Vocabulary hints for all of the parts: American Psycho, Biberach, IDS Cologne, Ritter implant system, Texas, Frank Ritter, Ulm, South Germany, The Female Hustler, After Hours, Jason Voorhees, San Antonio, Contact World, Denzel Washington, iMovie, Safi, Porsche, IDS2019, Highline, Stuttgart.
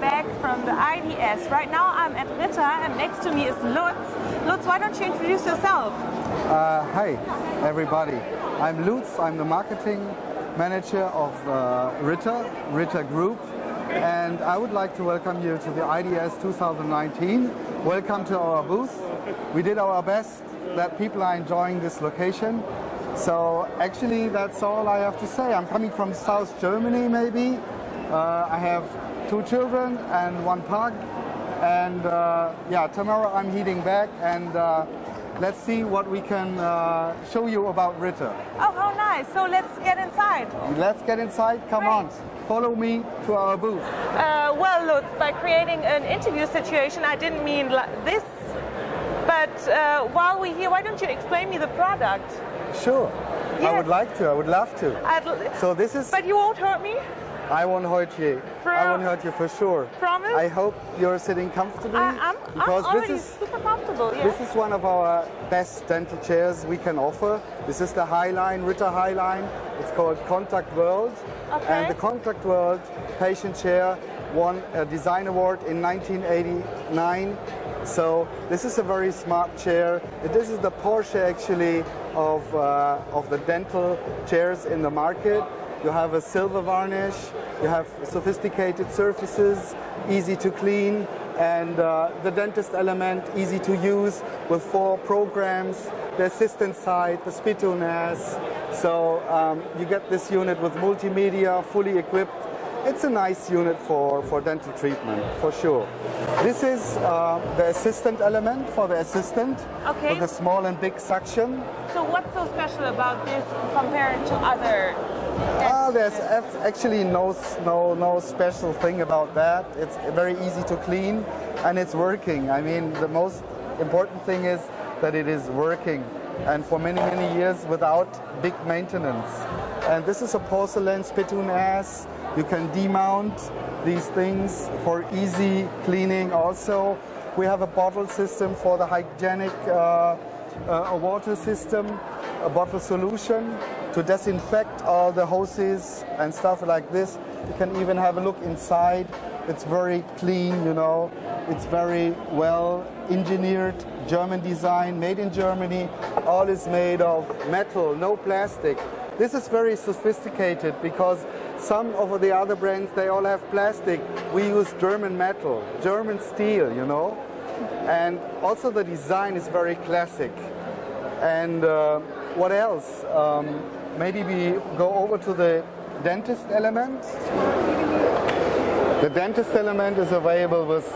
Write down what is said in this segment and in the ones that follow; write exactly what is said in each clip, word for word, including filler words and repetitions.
Welcome back from the I D S. Right now I'm at Ritter and next to me is Lutz. Lutz, why don't you introduce yourself? Uh, hi, everybody. I'm Lutz. I'm the marketing manager of uh, Ritter, Ritter Group. And I would like to welcome you to the I D S two thousand nineteen. Welcome to our booth. We did our best that people are enjoying this location. So actually that's all I have to say. I'm coming from South Germany maybe. Uh, I have two children and one pug. And uh, yeah, tomorrow I'm heading back and uh, let's see what we can uh, show you about Ritter. Oh, how nice. So let's get inside. Let's get inside. Come Great. on. Follow me to our booth. Uh, well, Lutz, by creating an interview situation, I didn't mean like this. But uh, while we're here, why don't you explain me the product? Sure. Yes. I would like to. I would love to. I'd so this is... But you won't hurt me? I won't hurt you. From I won't hurt you for sure. Promise? I hope you're sitting comfortably. I, I'm, because I'm already this is, super comfortable. Yes? This is one of our best dental chairs we can offer. This is the Highline, Ritter Highline. It's called Contact World. Okay. And the Contact World patient chair won a design award in nineteen eighty-nine. So this is a very smart chair. This is the Porsche actually of, uh, of the dental chairs in the market. You have a silver varnish, you have sophisticated surfaces, easy to clean, and uh, the dentist element, easy to use with four programs, the assistant side, the spittoon has. So um, you get this unit with multimedia, fully equipped. It's a nice unit for, for dental treatment, for sure. This is uh, the assistant element for the assistant, okay, with a small and big suction. So what's so special about this compared to other? Ah, there's actually no, no, no special thing about that. It's very easy to clean and it's working. I mean, the most important thing is that it is working and for many, many years without big maintenance. And this is a porcelain spittoon ass. You can demount these things for easy cleaning also. We have a bottle system for the hygienic uh, uh, water system, a bottle solution to disinfect all the hoses and stuff like this. You can even have a look inside. It's very clean, you know. It's very well engineered, German design, made in Germany. All is made of metal, no plastic. This is very sophisticated because some of the other brands, they all have plastic. We use German metal, German steel, you know. And also the design is very classic. And uh, what else? Um, Maybe we go over to the dentist element. The dentist element is available with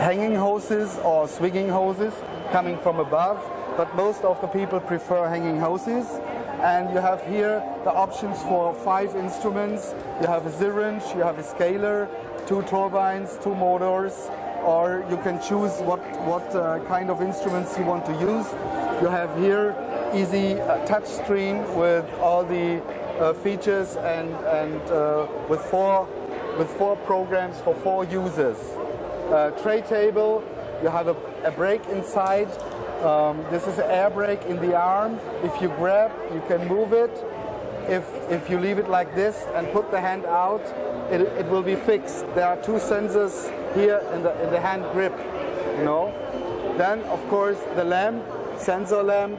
hanging hoses or swinging hoses coming from above, but most of the people prefer hanging hoses. And you have here the options for five instruments. You have a syringe, you have a scaler, two turbines, two motors, or you can choose what, what uh, kind of instruments you want to use. You have here easy touch screen with all the uh, features and and uh, with four with four programs for four users. Uh, tray table, you have a, a brake inside. Um, this is an air brake in the arm. If you grab, you can move it. If if you leave it like this and put the hand out, it it will be fixed. There are two sensors here in the in the hand grip. You know. Then of course the lamp, sensor lamp.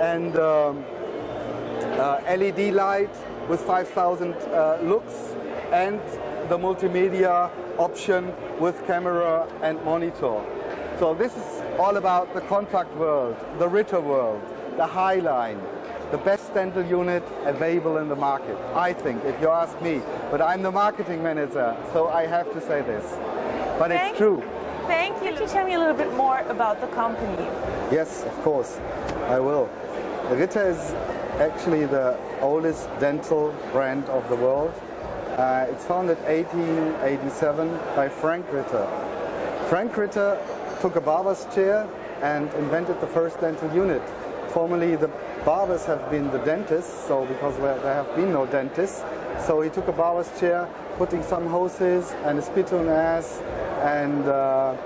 And um, uh, L E D light with five thousand uh, lux and the multimedia option with camera and monitor. So this is all about the Contact World, the Ritter World, the Highline, the best dental unit available in the market, I think, if you ask me. But I'm the marketing manager, so I have to say this. But Thank it's true. Thank you. Could you tell me a little bit more about the company? Yes, of course, I will. Ritter is actually the oldest dental brand of the world. Uh, it's founded eighteen eighty-seven by Frank Ritter. Frank Ritter took a barber's chair and invented the first dental unit. Formerly, the barbers have been the dentists, so because there have been no dentists, so he took a barber's chair, putting some hoses and a spittoon ass, and uh,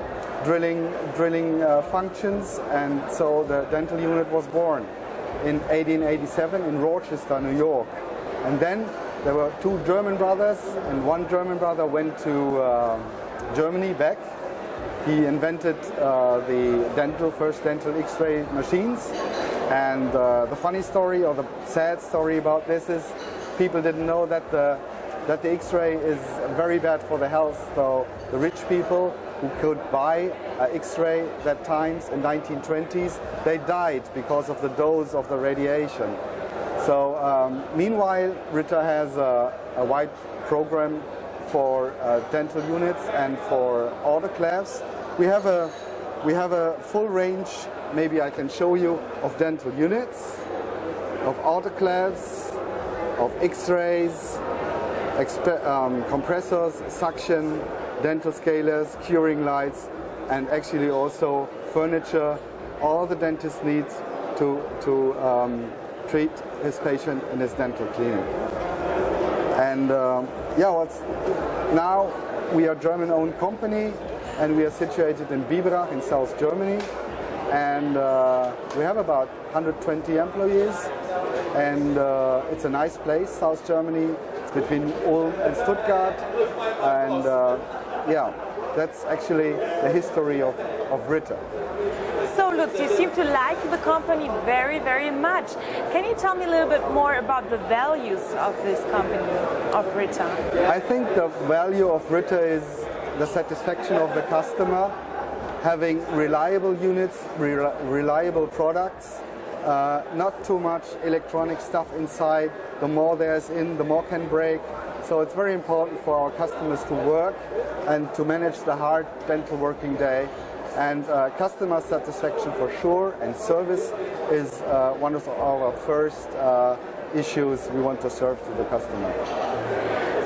drilling, drilling uh, functions, and so the dental unit was born in eighteen eighty-seven in Rochester, New York. And then There were two German brothers, and one German brother went to uh, Germany back. He invented uh, the dental, first dental X-ray machines. And uh, the funny story, or the sad story about this is, people didn't know that the, that the X-ray is very bad for the health. So the rich people who could buy uh, X-ray that times in nineteen twenties, they died because of the dose of the radiation. So um, meanwhile, Ritter has a, a wide program for uh, dental units and for autoclaves. We have a we have a full range. Maybe I can show you of dental units, of autoclaves, of X-rays, um, compressors, suction, dental scalers, curing lights, and actually also furniture. All the dentist needs to to. Um, treat his patient in his dental clinic. And um, yeah, what's, now we are a German-owned company, and we are situated in Biberach in South Germany. And uh, we have about one hundred twenty employees, and uh, it's a nice place, South Germany. It's between Ulm and Stuttgart. And uh, yeah, that's actually the history of, of Ritter. So Lutz, you seem to like the company very, very much. Can you tell me a little bit more about the values of this company, of Ritter? I think the value of Ritter is the satisfaction of the customer, having reliable units, re reliable products, uh, not too much electronic stuff inside. The more there's in, the more can break. So it's very important for our customers to work and to manage the hard dental working day. And uh, customer satisfaction for sure, and service is uh, one of our first uh, issues we want to serve to the customer.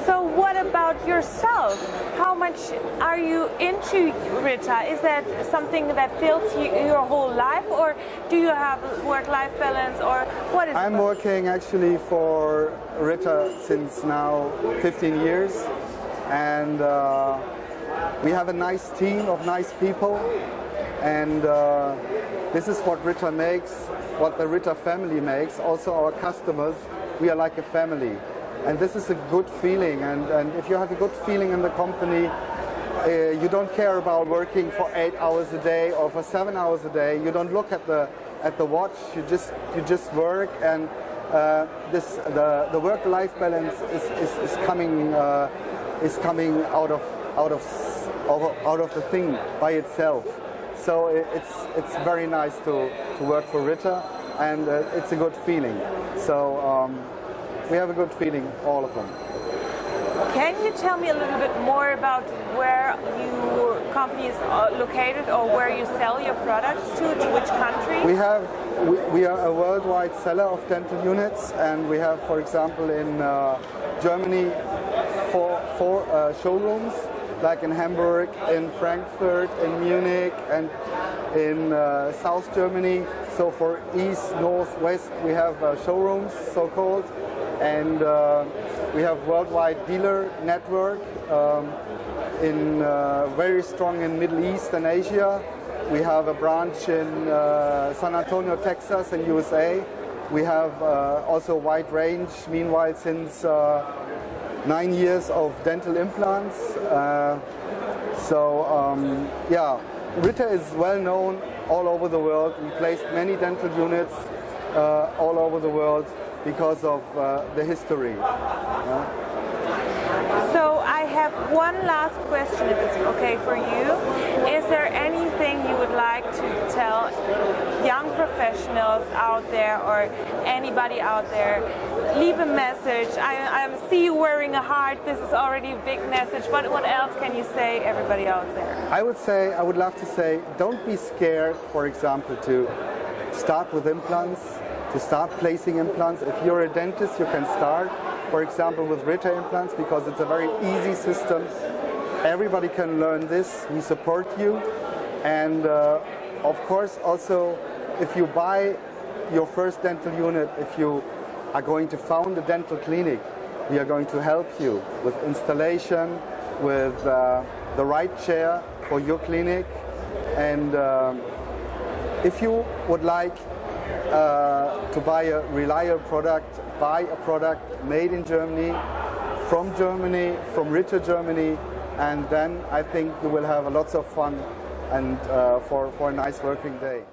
So what about yourself? How much are you into Ritter? Is that something that fills you your whole life, or do you have work-life balance, or what is it? I'm working actually for Ritter since now fifteen years, and uh, we have a nice team of nice people, and uh, this is what Ritter makes, what the Ritter family makes, also our customers. We are like a family, and this is a good feeling, and, and if you have a good feeling in the company, uh, you don't care about working for eight hours a day or for seven hours a day. You don't look at the at the watch, you just you just work, and uh, this the, the work-life balance is, is, is coming uh, is coming out of Out of, out of the thing by itself. So it's, it's very nice to, to work for Ritter, and uh, it's a good feeling. So um, we have a good feeling, all of them. Can you tell me a little bit more about where your company is located, or where you sell your products to, to which country? We have, we, we are a worldwide seller of dental units, and we have, for example, in uh, Germany, four, four uh, showrooms. Like in Hamburg, in Frankfurt, in Munich, and in uh, South Germany. So for East, North, West, we have uh, showrooms, so-called, and uh, we have worldwide dealer network. Um, in uh, very strong in Middle East and Asia. We have a branch in uh, San Antonio, Texas, in U S A. We have uh, also a wide range. Meanwhile, since Uh, nine years of dental implants. Uh, so um, yeah, Ritter is well known all over the world. We placed many dental units uh, all over the world because of uh, the history. Yeah. So I have one last question, if it's okay for you. Is there anything you would like to tell young professionals out there, or anybody out there? Leave a message. I, I see you wearing a heart. This is already a big message. But what else can you say, everybody out there? I would say, I would love to say, don't be scared, for example, to start with implants, to start placing implants. If you're a dentist, you can start, for example, with Ritter implants, because it's a very easy system. Everybody can learn this. We support you. And uh, of course, also, if you buy your first dental unit, if you are going to found a dental clinic, we are going to help you with installation, with uh, the right chair for your clinic. And um, if you would like uh, to buy a reliable product, buy a product made in Germany, from Germany, from Ritter Germany, and then I think you will have lots of fun and uh, for, for a nice working day.